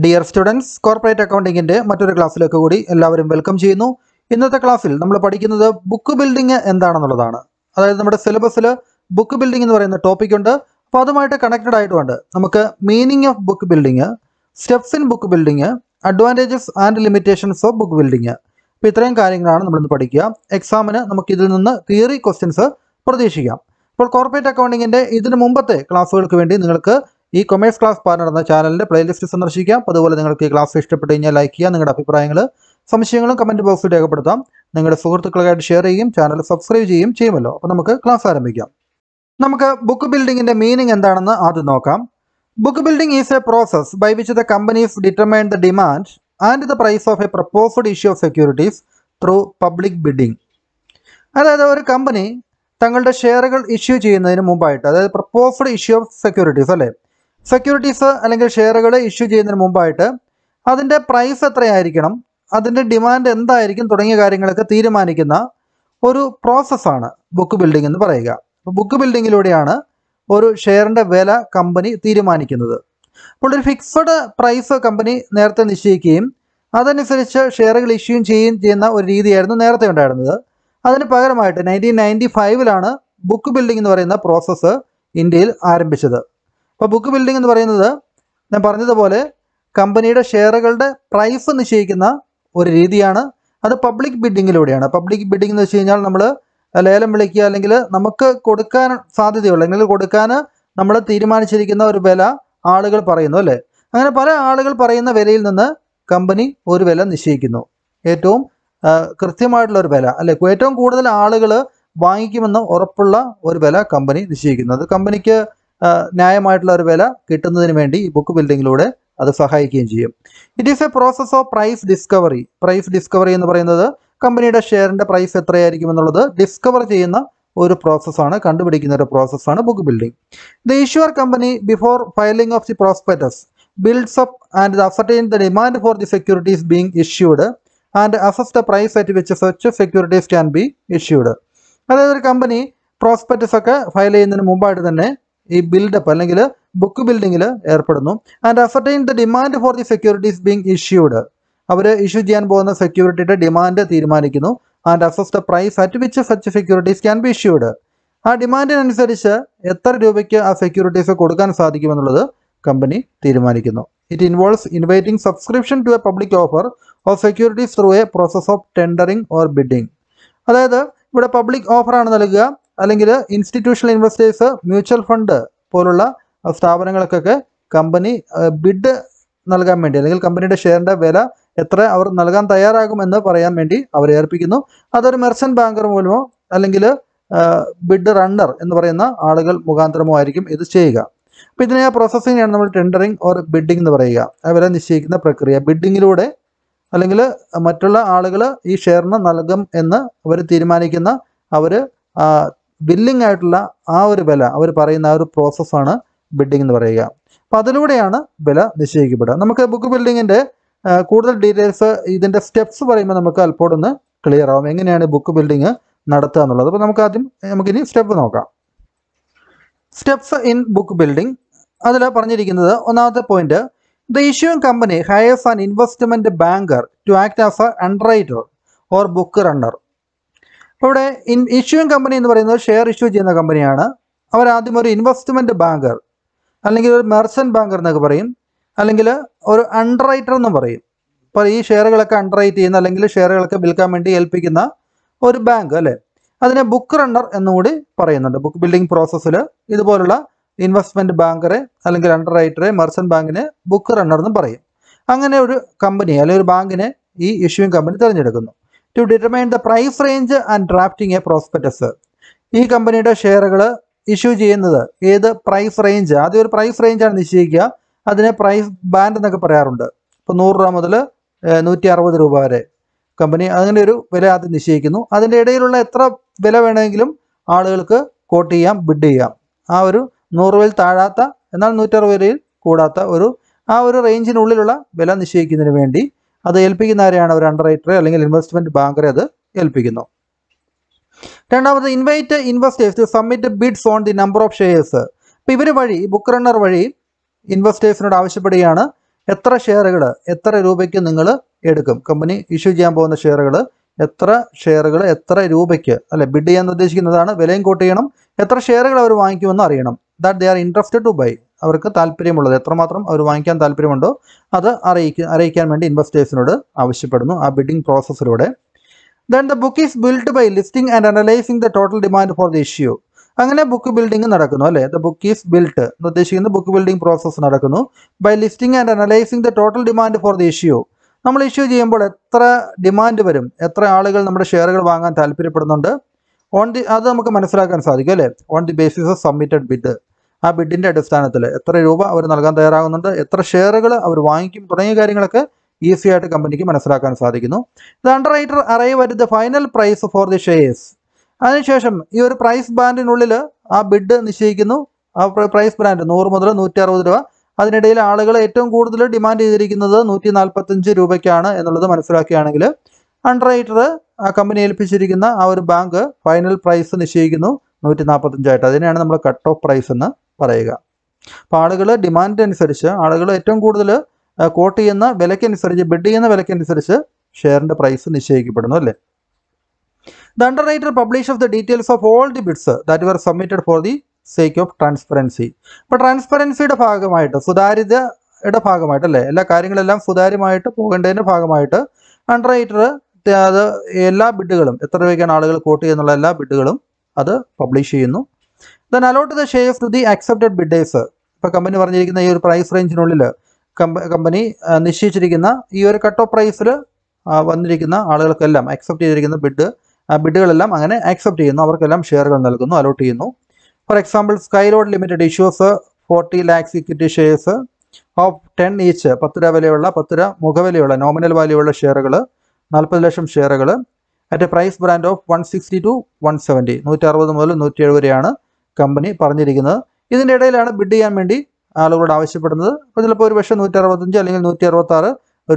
Dear students, corporate accounting inde mattoru class ilekku kodi ellavarum welcome cheyunu. Innathe classil nammal padikkunnathu book building endaanennulladana. Adayathu nammade syllabus il book building ennu parayna topic undu. Appo adumayittu connected aayittundu. Namukku meaning of book building, steps in book building, advantages and limitations of book building. Appo ithrayum karyangalana nammal innu padikkuka. Exam ine namukku idil ninnu theory questions pratheeshikkam. Appo corporate accounting inde idinu mumpathe classukalkku vendi ningalkku e commerce class partner channel playlist सന്ദർശിക്കാം അതുപോലെ നിങ്ങൾക്ക് ഈ class ഇഷ്ടപ്പെട്ടു കഴിഞ്ഞാൽ like ചെയ്യുക നിങ്ങളുടെ അഭിപ്രായങ്ങൾ സംശയങ്ങളും കമന്റ് ബോക്സിൽ രേഖപ്പെടുത്താം നിങ്ങളുടെ സുഹൃത്തുക്കളുമായിട്ട് ഷെയർ ചെയ്യുകയും ചാനൽ സബ്സ്ക്രൈബ് ചെയ്യുകയും ചെയ്യുമല്ലോ അപ്പോൾ നമുക്ക് ക്ലാസ് ആരംഭിക്കാം നമുക്ക് ബുക്ക് ബിൽഡിംഗിന്റെ മീനിംഗ് എന്താണെന്ന് ആദ്യം നോക്കാം book building is a process by which the companies determine the demand and the price of a proposed issue of securities through public bidding അതായത് ഒരു കമ്പനി തങ്ങളുടെ ഷെയറുകൾ ഇഷ്യൂ ചെയ്യുന്നതിന് മുൻപായിട്ട് അതായത് പ്രപ്പോസ്ഡ് ഇഷ്യൂ ഓഫ് സെക്യൂരിറ്റീസ് അല്ലേ സെക്യൂരിറ്റീസ് അല്ലെങ്കിൽ ഷെയറുകൾ ഇഷ്യൂ ചെയ്യുന്നതിന് മുമ്പായിട്ട് അതിൻ്റെ പ്രൈസ് എത്രയായിരിക്കണം അതിൻ്റെ ഡിമാൻഡ് എന്തായിരിക്കും തുടങ്ങിയ കാര്യങ്ങളൊക്കെ തീരുമാനിക്കുന്ന ഒരു പ്രോസസ്സാണ് ബുക്ക് ബിൽഡിംഗ് എന്ന് പറയുക അപ്പോൾ ബുക്ക് ബിൽഡിങ്ങിലൂടെയാണ് ഒരു ഷെയറിൻ്റെ വില കമ്പനി തീരുമാനിക്കുന്നത് അപ്പോൾ ഒരു ഫിക്സഡ് പ്രൈസ് കമ്പനി നേരത്തെ നിശ്ചയിക്കുകയും അതനുസരിച്ച് ഷെയറുകൾ ഇഷ്യൂ ചെയ്യുന്ന ഒരു രീതിയായിരുന്നു നേരത്തെ ഉണ്ടായിരുന്നത് അതിന് പകരമായിട്ട് 1995-ലാണ് ബുക്ക് ബിൽഡിംഗ് എന്ന് പറയുന്ന പ്രോസസ്സ് ഇന്ത്യയിൽ ആരംഭിച്ചത് अब बुक बिल्डिंग या पर कंपनिया षेयर प्राइस निश्चय अब पब्लिक बिडिंगिलूड पब्लिक बिडिंग ना लेलम वि अलग नमुक साध्यता अलग तीरान और विल आलू पर अल अगर पल आलू पर विल कंपनी और विल निश्चय ऐटों कृत्यम विल अल ऐटों कूड़ा आलू वांग और विल कंपनी निश्चय अब कंपनी की ന്യായമായിട്ടുള്ള ഒരു വില കിട്ടുന്നതിനു വേണ്ടി ഈ ബുക്ക് ബിൽഡിംഗിലൂടെ അത് സഹായിക്കുകയും ചെയ്യും it is a process of price discovery എന്ന് പറയുന്നത് കമ്പനിയുടെ ഷെയറിന്റെ പ്രൈസ് എത്രയായിരിക്കും എന്നുള്ളത് ഡിസ്കവർ ചെയ്യുന്ന ഒരു പ്രോസസ്സാണ് കണ്ടുപിടിക്കുന്ന ഒരു പ്രോസസ്സാണ് book building the issuer company before filing of the prospectus builds up and ascertain the demand for the securities being issued and assess the price at which such securities can be issued അതായത് ഒരു company prospectus ഒക്കെ file ചെയ്യുന്നതിന് മുമ്പായിട്ട് തന്നെ ഈ build-up അല്ലെങ്കിൽ book ബിൽഡിംഗിൽ ഏർപ്പെടുന്നു and ascertain the demand for the securities being issued അവർ ഇഷ്യൂ ചെയ്യാൻ പോകുന്ന സെക്യൂരിറ്റിയുടെ ഡിമാൻഡ് തീരുമാനിക്കുന്നു and assess the price at which such securities can be issued ആ ഡിമാൻഡിനനുസരിച്ച് എത്ര രൂപയ്ക്ക് ആ സെക്യൂരിറ്റീസ് കൊടുക്കാൻ സാധിക്കുമെന്നുള്ളത് കമ്പനി തീരുമാനിക്കുന്നു it involves inviting subscription to a public offer of securities through a process of tendering or bidding അതായത് ഇവിടെ പബ്ലിക് ഓഫറാണ് നൽകുക അല്ലെങ്കിൽ ഇൻസ്റ്റിറ്റ്യൂഷണൽ ഇൻവെസ്റ്റേഴ്സ് മ്യൂച്വൽ ഫണ്ട് പോലുള്ള സ്ഥാപനങ്ങൾക്കൊക്കെ കമ്പനി ബിഡ് നൽകാൻ വേണ്ടി അല്ലെങ്കിൽ കമ്പനിയുടെ ഷെയറിൻ്റെ വില എത്ര അവർ നൽകാൻ തയ്യാറാകുമെന്ന് പറയാൻ വേണ്ടി അവരെ ഏൽപ്പിക്കുന്നു അതൊരു മെർച്ചൻ്റ് ബാങ്കർ മൂലമോ അല്ലെങ്കിൽ ബിഡ് റണ്ണർ എന്ന് പറയുന്ന ആളുകൾ മുഖാന്തരമോ ആയിരിക്കും ഇത് ചെയ്യുക അപ്പോൾ ഇതിനെ ആ പ്രോസസ്സിംഗാണ് നമ്മൾ ടെൻഡറിങ് ഓർ ബിഡിംഗ് എന്ന് പറയുക ആ വില നിശ്ചയിക്കുന്ന പ്രക്രിയ ബിഡിങ്ങിലൂടെ അല്ലെങ്കിൽ മറ്റുള്ള ആളുകൾ ഈ ഷെയറിന് നൽകും എന്ന് അവർ തീരുമാനിക്കുന്ന അവർ ബില്ലിംഗ് ആയിട്ടുള്ള ആ ഒരു വില അവർ പറയുന്ന ആ ഒരു പ്രോസസ്സാണ് ബിഡിംഗ് എന്ന് പറയുക അപ്പോൾ അതിലൂടെയാണ് വില നിശ്ചയിക്കപ്പെടുക നമുക്ക് ബുക്ക് ബിൽഡിങ്ങിൻ്റെ കൂടുതൽ ഡീറ്റെയിൽസ് ഇതിൻ്റെ സ്റ്റെപ്സ് പറയുമ്പോൾ നമുക്ക് അല്പമൊന്ന് ക്ലിയർ ആവും എങ്ങനെയാണ് ബുക്ക് ബിൽഡിംഗ് നടത്തുക എന്നുള്ളത് അപ്പോൾ നമുക്കിനി സ്റ്റെപ്പ് നോക്കാം സ്റ്റെപ്സ് ഇൻ ബുക്ക് ബിൽഡിംഗ് അതിൽ പറഞ്ഞിരിക്കുന്നത് ഒന്നാമത്തെ point the issuing company hires an investment banker to act as a underwriter or book runner ഇവിടെ ഇഷ്യൂയിങ് കമ്പനി എന്ന് പറയുന്നത് ഷെയർ ഇഷ്യൂ ചെയ്യുന്ന കമ്പനിയാണ് അവരാദ്യം ഒരു ഇൻവെസ്റ്റ്മെൻറ്റ് ബാങ്കർ അല്ലെങ്കിൽ ഒരു മെർച്ചൻ്റ് ബാങ്കർ എന്നൊക്കെ പറയും അല്ലെങ്കിൽ ഒരു അണ്ടർറൈറ്റർ എന്ന് പറയും അപ്പോൾ ഈ ഷെയറുകളൊക്കെ അണ്ടർറൈറ്റ് ചെയ്യുന്ന അല്ലെങ്കിൽ ഷെയറുകളൊക്കെ വിൽക്കാൻ വേണ്ടി ഏൽപ്പിക്കുന്ന ഒരു ബാങ്ക് അല്ലേ അതിനെ ബുക്ക് റണ്ണർ എന്നുകൂടി പറയുന്നുണ്ട് ബുക്ക് ബിൽഡിംഗ് പ്രോസസ്സിൽ ഇതുപോലുള്ള ഇൻവെസ്റ്റ്മെൻറ്റ് ബാങ്കറെ അല്ലെങ്കിൽ അണ്ടർറൈറ്ററെ മെർച്ചൻ്റ് ബാങ്കിനെ ബുക്ക് റണ്ണർ എന്ന് പറയും അങ്ങനെ ഒരു കമ്പനി അല്ലെങ്കിൽ ഒരു ബാങ്കിനെ ഈ ഇഷ്യൂയിങ് കമ്പനി തിരഞ്ഞെടുക്കുന്നു to determine the price range and drafting a prospectus ഈ കമ്പനിയുടെ ഷെയറുകൾ ഇഷ്യൂ ചെയ്യുന്നത് ഏത് പ്രൈസ് റേഞ്ച് ആദ്യം ഒരു പ്രൈസ് റേഞ്ചാണ് നിശ്ചയിക്കുക അതിനെ പ്രൈസ് ബാൻഡ് എന്നൊക്കെ പറയാറുണ്ട് ഇപ്പോൾ 100 രൂപ മുതൽ 160 രൂപ വരെ കമ്പനി അങ്ങനെ ഒരു വില ആദ്യം നിശ്ചയിക്കുന്നു അതിൻ്റെ ഇടയിലുള്ള എത്ര വില വേണമെങ്കിലും ആളുകൾക്ക് കോട്ട് ചെയ്യാം ബിഡ് ചെയ്യാം ആ ഒരു 100 രൂപയിൽ താഴാത്ത എന്നാൽ 160 രൂപയിൽ കൂടാത്ത ഒരു ആ ഒരു റേഞ്ചിനുള്ളിലുള്ള വില നിശ്ചയിക്കുന്നതിന് വേണ്ടി അത് ഏൽപ്പിക്കുന്ന ആരെയാണ് ഒരു അണ്ടർറൈറ്ററെ അല്ലെങ്കിൽ ഇൻവെസ്റ്റ്മെൻറ്റ് ബാങ്കറെ അത് ഏൽപ്പിക്കുന്നു രണ്ടാമത് invite investors to submit bids on the number of shares അപ്പോൾ ഇവർ വഴി ബുക്ക് റണ്ണർ വഴി ഇൻവെസ്റ്റേഴ്സിനോട് ആവശ്യപ്പെടുകയാണ് എത്ര ഷെയറുകൾ എത്ര രൂപയ്ക്ക് നിങ്ങൾ എടുക്കും, കമ്പനി ഇഷ്യൂ ചെയ്യാൻ പോകുന്ന ഷെയറുകൾ എത്ര ഷെയറുകൾ എത്ര രൂപയ്ക്ക്, അല്ലെ ബിഡ് ചെയ്യാൻ ഉദ്ദേശിക്കുന്നതാണ്, വിലയും കോട്ട് ചെയ്യണം, എത്ര ഷെയറുകൾ അവർ വാങ്ങിക്കുമെന്ന് അറിയണം. That they are interested to buy, അവർക്ക് താല്പര്യമുള്ളത്, എത്രമാത്രം അവർ വാങ്ങിക്കാൻ താല്പര്യമുണ്ടോ അത് അറിയിക്കാൻ വേണ്ടി ഇൻവെസ്റ്റേഴ്സിനോട് ആവശ്യപ്പെടുന്നു ആ ബിഡിംഗ് പ്രോസസ്സിലൂടെ. Then the book is build by listing and analysing the total demand for the issue. അങ്ങനെ ബുക്ക് ബിൽഡിംഗ് നടക്കുന്നു അല്ലേ. ദ ബുക്ക് ഈസ് ബിൽഡ് എന്ന് ഉദ്ദേശിക്കുന്ന ബുക്ക് ബിൽഡിംഗ് പ്രോസസ്സ് നടക്കുന്നു by listing and analysing the total demand for the issue. നമ്മൾ issue ചെയ്യുമ്പോൾ എത്ര demand വരും, എത്ര ആളുകൾ നമ്മുടെ ഷെയറുകൾ വാങ്ങാൻ താല്പര്യപ്പെടുന്നുണ്ട് അത് നമുക്ക് മനസ്സിലാക്കാൻ സാധിക്കും അല്ലേ. On the basis of submitted bid, ആ ബിഡിൻ്റെ അടിസ്ഥാനത്തിൽ എത്ര രൂപ അവർ നൽകാൻ തയ്യാറാകുന്നുണ്ട്, എത്ര ഷെയറുകൾ അവർ വാങ്ങിക്കും തുടങ്ങിയ കാര്യങ്ങളൊക്കെ ഈസി ആയിട്ട് കമ്പനിക്ക് മനസ്സിലാക്കാൻ സാധിക്കുന്നു. The underwriter arrive at the final price for the shares. അതിനുശേഷം ഈ ഒരു പ്രൈസ് ബാൻഡിനുള്ളിൽ ആ ബിഡ് നിശ്ചയിക്കുന്നു. ആ പ്രൈസ് ബാൻഡ് 100 മുതൽ 160 രൂപ. അതിനിടയിൽ ആളുകൾ ഏറ്റവും കൂടുതൽ ഡിമാൻഡ് ചെയ്തിരിക്കുന്നത് 145 രൂപയ്ക്കാണ് എന്നുള്ളത് മനസ്സിലാക്കുകയാണെങ്കിൽ അണ്ടർറൈറ്റർ ആ കമ്പനി ഏൽപ്പിച്ചിരിക്കുന്ന ആ ഒരു ബാങ്ക് ഫൈനൽ പ്രൈസ് നിശ്ചയിക്കുന്നു 145 ആയിട്ട്. അതിനെയാണ് നമ്മൾ കട്ട് ഓഫ് പ്രൈസ് എന്ന് പറയുക. അപ്പോൾ ആളുകൾ ഡിമാൻഡ് അനുസരിച്ച്, ആളുകൾ ഏറ്റവും കൂടുതൽ കോട്ട് ചെയ്യുന്ന വിലയ്ക്കനുസരിച്ച്, ബിഡ് ചെയ്യുന്ന വിലയ്ക്കനുസരിച്ച് ഷെയറിൻ്റെ പ്രൈസ് നിശ്ചയിക്കപ്പെടുന്നു അല്ലേ. The underwriter publishes the details of all the bids that were submitted for the sake of transparency. അപ്പോൾ ട്രാൻസ്പെറൻസിയുടെ ഭാഗമായിട്ട്, സുതാര്യതയുടെ ഭാഗമായിട്ട് അല്ലേ, എല്ലാ കാര്യങ്ങളെല്ലാം സുതാര്യമായിട്ട് പോകേണ്ടതിൻ്റെ ഭാഗമായിട്ട് അണ്ടർറൈറ്റർ അത് എല്ലാ ബിഡുകളും, എത്ര രൂപയ്ക്കാണ് ആളുകൾ കോട്ട് ചെയ്യുന്നുള്ള എല്ലാ ബിഡുകളും അത് പബ്ലിഷ് ചെയ്യുന്നു. Then allot the shares to the accepted bidders. ഇപ്പോൾ കമ്പനി പറഞ്ഞിരിക്കുന്ന ഈ ഒരു പ്രൈസ് റേഞ്ചിനുള്ളിൽ കമ്പനി നിശ്ചയിച്ചിരിക്കുന്ന ഈ ഒരു കട്ട് ഓഫ് പ്രൈസിൽ വന്നിരിക്കുന്ന ആളുകൾക്കെല്ലാം, അക്സെപ്റ്റ് ചെയ്തിരിക്കുന്ന ബിഡുകളെല്ലാം അങ്ങനെ ആക്സെപ്റ്റ് ചെയ്യുന്നു, അവർക്കെല്ലാം ഷെയറുകൾ നൽകുന്നു, അലോട്ട് ചെയ്യുന്നു. For example, Skyload limited issues 40 lakhs equity shares of 10 each, 10 രൂപ വിലയുള്ള, 10 രൂപ മുഖവിലയുള്ള നോമിനൽ വാല്യൂള്ള ഷെയറുകൾ, 40 ലക്ഷം ഷെയറുകൾ at a price brand of 160 to 170, 160 മുതൽ 170 വരെയാണ് കമ്പനി പറഞ്ഞിരിക്കുന്നത്. ഇതിൻ്റെ ഇടയിലാണ് ബിഡ് ചെയ്യാൻ വേണ്ടി ആളുകളോട് ആവശ്യപ്പെടുന്നത്. അപ്പോൾ ചിലപ്പോൾ ഒരു പക്ഷേ 165 അല്ലെങ്കിൽ 166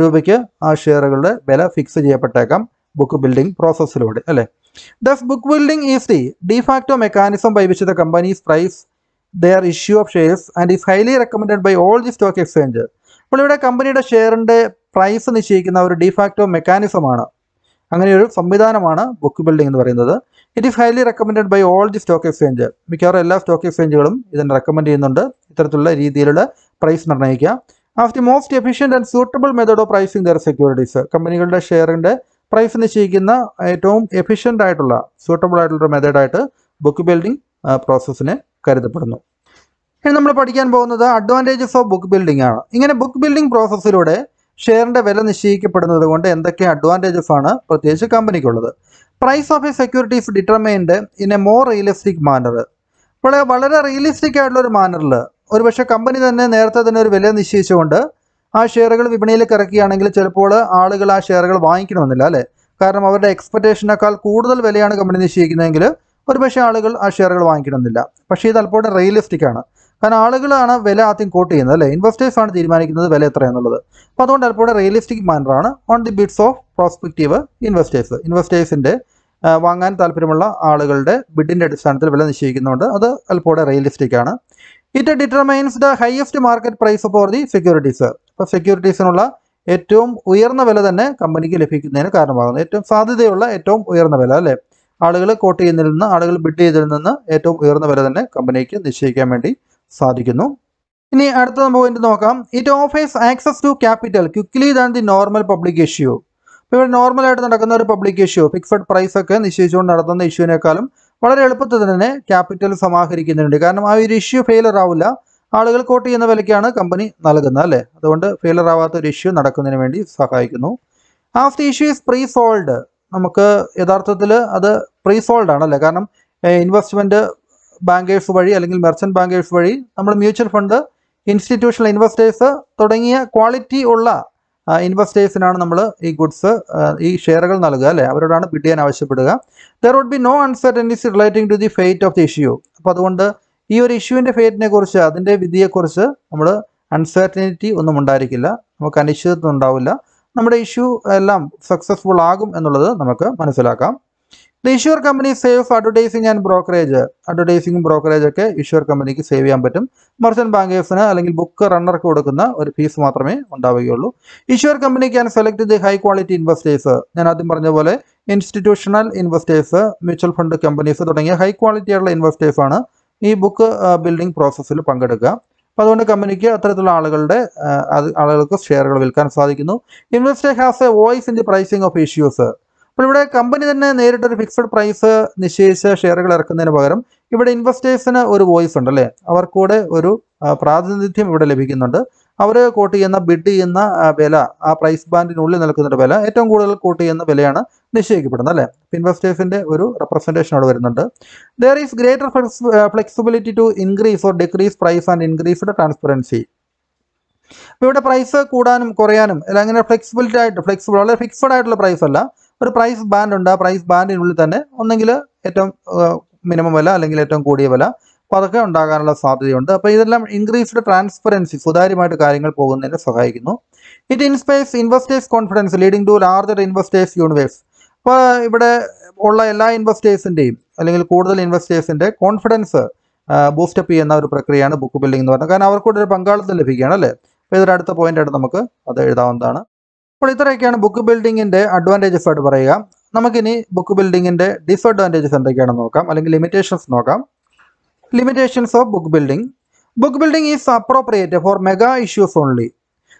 രൂപയ്ക്ക് ആ ഷെയറുകളുടെ വില ഫിക്സ് ചെയ്യപ്പെട്ടേക്കാം ബുക്ക് ബിൽഡിംഗ് പ്രോസസ്സിലൂടെ അല്ലേ. Thus book building is the de facto mechanism by which the companies price their issue of shares and is highly recommended by all the stock exchange. അപ്പോൾ ഇവിടെ കമ്പനിയുടെ ഷെയറിൻ്റെ പ്രൈസ് നിശ്ചയിക്കുന്ന ഒരു ഡിഫാക്റ്റോ മെക്കാനിസമാണ്, അങ്ങനെയൊരു സംവിധാനമാണ് ബുക്ക് ബിൽഡിംഗ് എന്ന് പറയുന്നത്. It is highly recommended by all the stock exchange. മിക്കവാറും എല്ലാ സ്റ്റോക്ക് എക്സ്ചേഞ്ചുകളും ഇതിനെ റെക്കമെൻഡ് ചെയ്യുന്നുണ്ട്, ഇത്തരത്തിലുള്ള രീതിയിലുള്ള പ്രൈസ് നിർണ്ണയിക്കുക. As the most efficient and suitable method of pricing their securities. കമ്പനികളുടെ ഷെയറിൻ്റെ പ്രൈസ് നിശ്ചയിക്കുന്ന ഏറ്റവും എഫിഷ്യൻ്റ് ആയിട്ടുള്ള, സൂട്ടബിൾ ആയിട്ടുള്ള മെത്തേഡായിട്ട് ബുക്ക് ബിൽഡിംഗ് പ്രോസസ്സിനെ കരുതപ്പെടുന്നു. ഇനി നമ്മൾ പഠിക്കാൻ പോകുന്നത് അഡ്വാൻറ്റേജസ് ഓഫ് ബുക്ക് ബിൽഡിംഗ് ആണ്. ഇങ്ങനെ ബുക്ക് ബിൽഡിംഗ് പ്രോസസ്സിലൂടെ ഷെയറിൻ്റെ വില നിശ്ചയിക്കപ്പെടുന്നത് കൊണ്ട് എന്തൊക്കെ അഡ്വാൻറ്റേജസ് ആണ് പ്രത്യേകിച്ച് കമ്പനിക്കുള്ളത്. Price of a securities determined in a more realistic manner. അപ്പോൾ വളരെ റിയലിസ്റ്റിക് ആയിട്ടുള്ളൊരു മാനറിൽ, ഒരു പക്ഷേ കമ്പനി തന്നെ നേരത്തെ തന്നെ ഒരു വില നിശ്ചയിച്ചുകൊണ്ട് ആ ഷെയറുകൾ വിപണിയിലേക്ക് ഇറക്കുകയാണെങ്കിൽ ചിലപ്പോൾ ആളുകൾ ആ ഷെയറുകൾ വാങ്ങിക്കണമെന്നില്ല അല്ലേ. കാരണം അവരുടെ എക്സ്പെക്റ്റേഷനേക്കാൾ കൂടുതൽ വിലയാണ് കമ്പനി നിശ്ചയിക്കുന്നതെങ്കിൽ ഒരുപക്ഷെ ആളുകൾ ആ ഷെയറുകൾ വാങ്ങിക്കണമെന്നില്ല. പക്ഷേ ഇത് അല്പം റിയലിസ്റ്റിക് ആണ്, കാരണം ആളുകളാണ് വില ആദ്യം കോട്ട് ചെയ്യുന്നത് അല്ലേ, ഇൻവെസ്റ്റേഴ്സാണ് തീരുമാനിക്കുന്നത് വില എത്രയാണെന്നുള്ളത്. അപ്പോൾ അതുകൊണ്ട് അല്പം റിയലിസ്റ്റിക് മാനറാണ്. On the bids of prospective investors, ഇൻവെസ്റ്റേഴ്സിൻ്റെ വാങ്ങാൻ താല്പര്യമുള്ള ആളുകളുടെ ബിഡിൻ്റെ അടിസ്ഥാനത്തിൽ വില നിശ്ചയിക്കുന്നതുകൊണ്ട് അത് അല്പം റിയലിസ്റ്റിക് ആണ്. It determines the highest market price for the securities. അപ്പോൾ സെക്യൂരിറ്റീസിനുള്ള ഏറ്റവും ഉയർന്ന വില തന്നെ കമ്പനിക്ക് ലഭിക്കുന്നതിന് കാരണമാകുന്നു, ഏറ്റവും സാധ്യതയുള്ള ഏറ്റവും ഉയർന്ന വില അല്ലേ. ആളുകൾ കോട്ട് ചെയ്യുന്നതിൽ നിന്ന്, ആളുകൾ ബിഡ് ചെയ്തതിൽ നിന്ന് ഏറ്റവും ഉയർന്ന വില തന്നെ കമ്പനിക്ക് നിശ്ചയിക്കാൻ വേണ്ടി സാധിക്കുന്നു. ഇനി അടുത്ത പോയിന്റ് നോക്കാം. It offers access to capital quickly than the normal public issue. ഇപ്പോൾ ഇവിടെ നോർമലായിട്ട് നടക്കുന്ന ഒരു പബ്ലിക് ഇഷ്യൂ, ഫിക്സഡ് പ്രൈസ് ഒക്കെ നിശ്ചയിച്ചുകൊണ്ട് നടത്തുന്ന ഇഷ്യൂവിനേക്കാളും വളരെ എളുപ്പത്തിൽ തന്നെ ക്യാപിറ്റൽ സമാഹരിക്കുന്നുണ്ട്. കാരണം ആ ഒരു ഇഷ്യൂ ഫെയിലർ ആവില്ല, ആളുകൾ കോട്ട് ചെയ്യുന്ന വിലയ്ക്കാണ് കമ്പനി നൽകുന്നത് അല്ലേ. അതുകൊണ്ട് ഫെയിലർ ആവാത്ത ഒരു ഇഷ്യൂ നടക്കുന്നതിന് വേണ്ടി സഹായിക്കുന്നു. After issue is pre sold. നമുക്ക് യഥാർത്ഥത്തിൽ അത് പ്രീ സോൾഡ് ആണല്ലേ, കാരണം ഇൻവെസ്റ്റ്മെൻറ്റ് ബാങ്കേഴ്സ് വഴി അല്ലെങ്കിൽ മെർച്ചൻറ്റ് ബാങ്കേഴ്സ് വഴി നമ്മൾ മ്യൂച്വൽ ഫണ്ട്, ഇൻസ്റ്റിറ്റ്യൂഷണൽ ഇൻവെസ്റ്റേഴ്സ് തുടങ്ങിയ ക്വാളിറ്റി ഉള്ള ഇൻവെസ്റ്റേഴ്സിനാണ് നമ്മൾ ഈ ഗുഡ്സ്, ഈ ഷെയറുകൾ നൽകുക അല്ലേ, അവരോടാണ് ബിഡ് ചെയ്യാൻ ആവശ്യപ്പെടുക. There would be no uncertainties relating to the fate of the issue. അപ്പോൾ അതുകൊണ്ട് ഈ ഒരു ഇഷ്യൂവിൻ്റെ ഫേറ്റിനെ കുറിച്ച്, അതിൻ്റെ വിധിയെക്കുറിച്ച് നമ്മൾ അൺസർട്ടനിറ്റി ഒന്നും ഉണ്ടായിരിക്കില്ല, നമുക്ക് അനിശ്ചിതത്വം ഉണ്ടാവില്ല, നമ്മുടെ ഇഷ്യൂ എല്ലാം സക്സസ്ഫുൾ ആകും എന്നുള്ളത് നമുക്ക് മനസ്സിലാക്കാം. The issuer company saves advertising and brokerage. Advertising brokerage ഒക്കെ issuer company-ക്ക് save ചെയ്യാൻ പറ്റും. Merchant bankers-ന് അല്ലെങ്കിൽ book runner-ക്ക് കൊടുക്കുന്ന ഒരു ഫീസ് മാത്രമേ ഉണ്ടാവുകയുള്ളൂ. Issuer company can select the high quality investors. ഞാൻ ആദ്യം പറഞ്ഞ പോലെ institutional investors, mutual fund companies തുടങ്ങിയ high quality ആയിട്ടുള്ള investors ആണ് ഈ book building process-ൽ പങ്കെടുക്കുക. അപ്പോൾ അതുകൊണ്ട് കമ്പനിക്ക് അത്തരത്തിലുള്ള ആളുകൾക്ക് ഷെയറുകൾ വിൽക്കാൻ സാധിക്കുന്നു. Investor has a voice in the pricing of issues. അപ്പോൾ ഇവിടെ കമ്പനി തന്നെ നേരിട്ട് ഒരു ഫിക്സഡ് പ്രൈസ് നിശ്ചയിച്ച ഷെയറുകൾ ഇറക്കുന്നതിന് പകരം ഇവിടെ ഇൻവെസ്റ്റേഴ്സിന് ഒരു വോയിസ് ഉണ്ട് അല്ലേ, അവർക്കൂടെ ഒരു പ്രാതിനിധ്യം ഇവിടെ ലഭിക്കുന്നുണ്ട്. അവർ കോട്ട് ചെയ്യുന്ന ബിഡ് ചെയ്യുന്ന വില, ആ പ്രൈസ് ബാൻഡിനുള്ളിൽ നിൽക്കുന്നൊരു വില, ഏറ്റവും കൂടുതൽ കോട്ട് ചെയ്യുന്ന വിലയാണ് നിശ്ചയിക്കപ്പെടുന്നത് അല്ലേ. ഇൻവെസ്റ്റേഴ്സിൻ്റെ ഒരു റെപ്രസെൻറ്റേഷൻ അവിടെ വരുന്നുണ്ട്. There is greater flexibility to increase or decrease price and increased transparency. അപ്പോൾ ഇവിടെ പ്രൈസ് കൂടാനും കുറയാനും അല്ല, അങ്ങനെ ഫ്ലെക്സിബിൾ വളരെ ഫിക്സഡ് ആയിട്ടുള്ള പ്രൈസ് അല്ല, ഒരു പ്രൈസ് ബാൻഡ് ഉണ്ട്. ആ പ്രൈസ് ബാൻഡിനുള്ളിൽ തന്നെ ഒന്നെങ്കിൽ ഏറ്റവും മിനിമം വില അല്ലെങ്കിൽ ഏറ്റവും കൂടിയ വില, അപ്പോൾ അതൊക്കെ ഉണ്ടാകാനുള്ള സാധ്യതയുണ്ട്. അപ്പോൾ ഇതെല്ലാം ഇൻക്രീസ്ഡ് ട്രാൻസ്പെറൻസി, സുതാര്യമായിട്ട് കാര്യങ്ങൾ പോകുന്നതിന് സഹായിക്കുന്നു. It inspires investors confidence leading to larger investors universe. അപ്പോൾ ഇവിടെ ഉള്ള എല്ലാ ഇൻവെസ്റ്റേഴ്സിൻ്റെയും അല്ലെങ്കിൽ കൂടുതൽ ഇൻവെസ്റ്റേഴ്സിൻ്റെ കോൺഫിഡൻസ് ബൂസ്റ്റപ്പ് ചെയ്യുന്ന ഒരു പ്രക്രിയയാണ് ബുക്ക് ബിൽഡിംഗ് എന്ന് പറഞ്ഞത്. കാരണം അവർക്കൂടെ ഒരു പങ്കാളിത്തം ലഭിക്കുകയാണ് അല്ലേ. അപ്പോൾ ഇതൊരു അടുത്ത പോയിൻ്റായിട്ട് നമുക്ക് അത് എഴുതാവുന്നതാണ്. അപ്പോൾ ഇത്രയൊക്കെയാണ് ബുക്ക് ബിൽഡിങ്ങിൻ്റെ അഡ്വാൻറ്റേജസ് ആയിട്ട് പറയുക. നമുക്കിനി ബുക്ക് ബിൽഡിങ്ങിൻ്റെ ഡിസ്അഡ്വാൻറ്റേജസ് എന്തൊക്കെയാണെന്ന് നോക്കാം, അല്ലെങ്കിൽ ലിമിറ്റേഷൻസ് നോക്കാം. Limitations of book building. Book building is appropriate for mega issues only.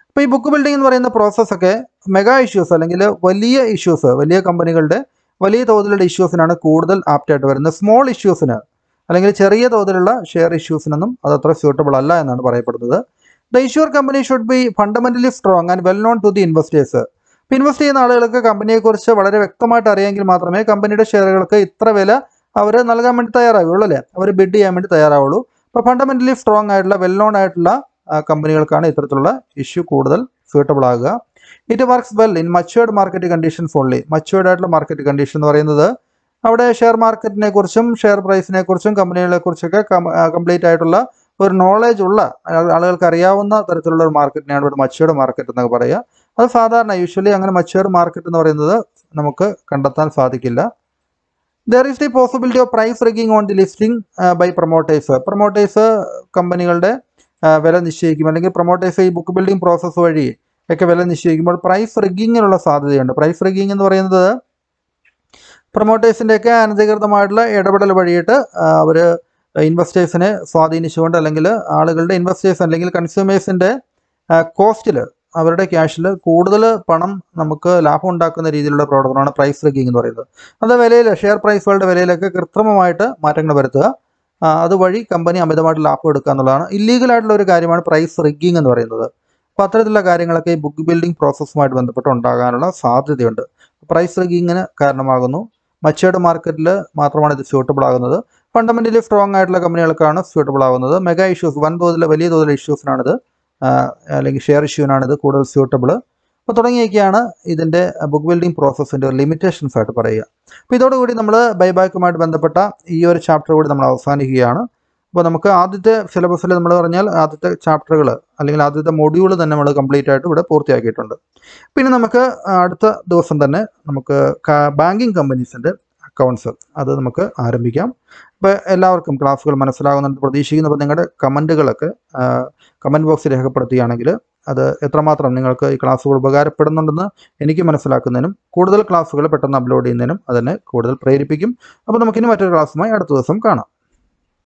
അപ്പോൾ ഈ ബുക്ക് ബിൽഡിംഗ് എന്ന് പറയുന്ന പ്രോസസ്സൊക്കെ മെഗാ ഇഷ്യൂസ് അല്ലെങ്കിൽ വലിയ ഇഷ്യൂസ്, വലിയ കമ്പനികളുടെ വലിയ തോതിലുള്ള ഇഷ്യൂസിനാണ് കൂടുതൽ ആപ്റ്റായിട്ട് വരുന്നത്. സ്മോൾ ഇഷ്യൂസിന് അല്ലെങ്കിൽ ചെറിയ തോതിലുള്ള ഷെയർ ഇഷ്യൂസിനൊന്നും അതത്ര സ്യൂട്ടബിൾ അല്ല എന്നാണ് പറയപ്പെടുന്നത്. The issuer company should be fundamentally strong and well known to the investors. ഇപ്പോൾ ഇൻവെസ്റ്റ് ചെയ്യുന്ന ആളുകൾക്ക് കമ്പനിയെക്കുറിച്ച് വളരെ വ്യക്തമായിട്ട് അറിയാമെങ്കിൽ മാത്രമേ കമ്പനിയുടെ ഷെയറുകൾക്ക് ഇത്ര വില അവർ നൽകാൻ വേണ്ടി തയ്യാറാവുകയുള്ളൂ അല്ലേ, അവർ ബിഡ് ചെയ്യാൻ വേണ്ടി തയ്യാറാവുള്ളൂ. അപ്പോൾ ഫണ്ടമെൻ്റലി സ്ട്രോങ് ആയിട്ടുള്ള വെൽ നോൺ ആയിട്ടുള്ള കമ്പനികൾക്കാണ് ഇത്തരത്തിലുള്ള ഇഷ്യൂ കൂടുതൽ സ്യൂട്ടബിൾ ആകുക. It works well in matured market conditions only. Matured ആയിട്ടുള്ള മാർക്കറ്റ് കണ്ടീഷൻ എന്ന് പറയുന്നത് അവിടെ ഷെയർ മാർക്കറ്റിനെ കുറിച്ചും ഷെയർ പ്രൈസിനെ കുറിച്ചും കമ്പനികളെ കുറിച്ചൊക്കെ കംപ്ലീറ്റ് ആയിട്ടുള്ള ഒരു നോളേജ് ഉള്ള ആളുകൾക്ക് അറിയാവുന്ന തരത്തിലുള്ള ഒരു മാർക്കറ്റിനെയാണ് ഇവിടെ മച്വേർഡ് മാർക്കറ്റ് എന്നൊക്കെ പറയുക. അത് സാധാരണ യൂഷ്വലി അങ്ങനെ മച്വേർഡ് മാർക്കറ്റ് എന്ന് പറയുന്നത് നമുക്ക് കണ്ടെത്താൻ സാധിക്കില്ല. There is the possibility of price rigging on the listing by promoters. Promoters കമ്പനികളുടെ വില നിശ്ചയിക്കും, അല്ലെങ്കിൽ പ്രൊമോട്ടേഴ്സ് ഈ ബുക്ക് ബിൽഡിംഗ് പ്രോസസ്സ് വഴി ഒക്കെ വില നിശ്ചയിക്കുമ്പോൾ പ്രൈസ് റിഗിങ്ങിനുള്ള സാധ്യതയുണ്ട്. പ്രൈസ് റിഗിങ് എന്ന് പറയുന്നത് പ്രൊമോട്ടേഴ്സിൻ്റെയൊക്കെ അനധികൃതമായിട്ടുള്ള ഇടപെടൽ വഴിയിട്ട് അവർ ഇൻവെസ്റ്റേഴ്സിനെ സ്വാധീനിച്ചുകൊണ്ട് അല്ലെങ്കിൽ ആളുകളുടെ ഇൻവെസ്റ്റേഴ്സ് അല്ലെങ്കിൽ കൺസ്യൂമേഴ്സിൻ്റെ കോസ്റ്റിൽ, അവരുടെ ക്യാഷിൽ കൂടുതൽ പണം നമുക്ക് ലാഭം ഉണ്ടാക്കുന്ന രീതിയിലുള്ള പ്രവർത്തനമാണ് പ്രൈസ് റിഗിങ് എന്ന് പറയുന്നത്. അത് വിലയിൽ, ഷെയർ പ്രൈസുകളുടെ വിലയിലൊക്കെ കൃത്രിമമായിട്ട് മാറ്റങ്ങൾ വരുത്തുക, അതുവഴി കമ്പനി അമിതമായിട്ട് ലാഭം എടുക്കുക എന്നുള്ളതാണ്. ഇല്ലീഗലായിട്ടുള്ള ഒരു കാര്യമാണ് പ്രൈസ് റിഗിങ് എന്ന് പറയുന്നത്. അപ്പോൾ അത്തരത്തിലുള്ള കാര്യങ്ങളൊക്കെ ഈ ബുക്ക് ബിൽഡിംഗ് പ്രോസസ്സുമായിട്ട് ബന്ധപ്പെട്ട് ഉണ്ടാകാനുള്ള സാധ്യതയുണ്ട്. പ്രൈസ് റിഗിങ്ങിന് കാരണമാകുന്നു. മച്ചേർഡ് മാർക്കറ്റിൽ മാത്രമാണ് ഇത് സ്യൂട്ടബിൾ ആകുന്നത്. ഫണ്ടമെൻ്റലി സ്ട്രോങ് ആയിട്ടുള്ള കമ്പനികൾക്കാണ് സ്യൂട്ടബിൾ ആകുന്നത്. മെഗാ ഇഷ്യൂസ്, വൻതോതിൽ വലിയ തോതിൽ ഇഷ്യൂസിനാണിത്, അല്ലെങ്കിൽ ഷെയർ ഇഷ്യൂവിനാണിത് കൂടുതൽ സ്യൂട്ടബിൾ. അപ്പോൾ തുടങ്ങിയൊക്കെയാണ് ഇതിൻ്റെ ബുക്ക് ബിൽഡിംഗ് പ്രോസസ്സിൻ്റെ ഒരു ലിമിറ്റേഷൻസ് ആയിട്ട് പറയുക. അപ്പോൾ ഇതോടുകൂടി നമ്മൾ ബൈബാക്കുമായിട്ട് ബന്ധപ്പെട്ട ഈ ഒരു ചാപ്റ്റർ കൂടി നമ്മൾ അവസാനിക്കുകയാണ്. അപ്പോൾ നമുക്ക് ആദ്യത്തെ സിലബസിൽ നമ്മൾ പറഞ്ഞാൽ ആദ്യത്തെ ചാപ്റ്ററുകൾ അല്ലെങ്കിൽ ആദ്യത്തെ മൊഡ്യൂൾ തന്നെ നമ്മൾ കംപ്ലീറ്റ് ആയിട്ട് ഇവിടെ പൂർത്തിയാക്കിയിട്ടുണ്ട്. പിന്നെ നമുക്ക് അടുത്ത ദിവസം തന്നെ നമുക്ക് ബാങ്കിങ് കമ്പനീസിൻ്റെ അക്കൗണ്ട്സ് അത് നമുക്ക് ആരംഭിക്കാം. അപ്പോൾ എല്ലാവർക്കും ക്ലാസ്സുകൾ മനസ്സിലാകുന്നുണ്ട് പ്രതീക്ഷിക്കുന്നു. അപ്പോൾ നിങ്ങളുടെ കമൻറ്റുകളൊക്കെ കമൻറ്റ് ബോക്സിൽ രേഖപ്പെടുത്തുകയാണെങ്കിൽ അത് എത്രമാത്രം നിങ്ങൾക്ക് ഈ ക്ലാസ്സുകൾ ഉപകാരപ്പെടുന്നുണ്ടെന്ന് എനിക്ക് മനസ്സിലാക്കുന്നതിനും കൂടുതൽ ക്ലാസ്സുകൾ പെട്ടെന്ന് അപ്ലോഡ് ചെയ്യുന്നതിനും അതിനെ കൂടുതൽ പ്രേരിപ്പിക്കും. അപ്പോൾ നമുക്കിനി മറ്റൊരു ക്ലാസ്സുമായി അടുത്ത ദിവസം കാണാം.